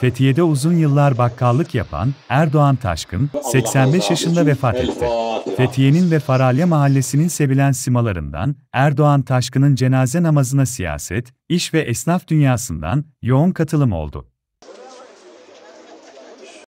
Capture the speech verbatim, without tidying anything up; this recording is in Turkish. Fethiye'de uzun yıllar bakkallık yapan Erdoğan Taşkın, seksen beş yaşında vefat etti. Fethiye'nin ve Faralya mahallesinin sevilen simalarından Erdoğan Taşkın'ın cenaze namazına siyaset, iş ve esnaf dünyasından yoğun katılım oldu.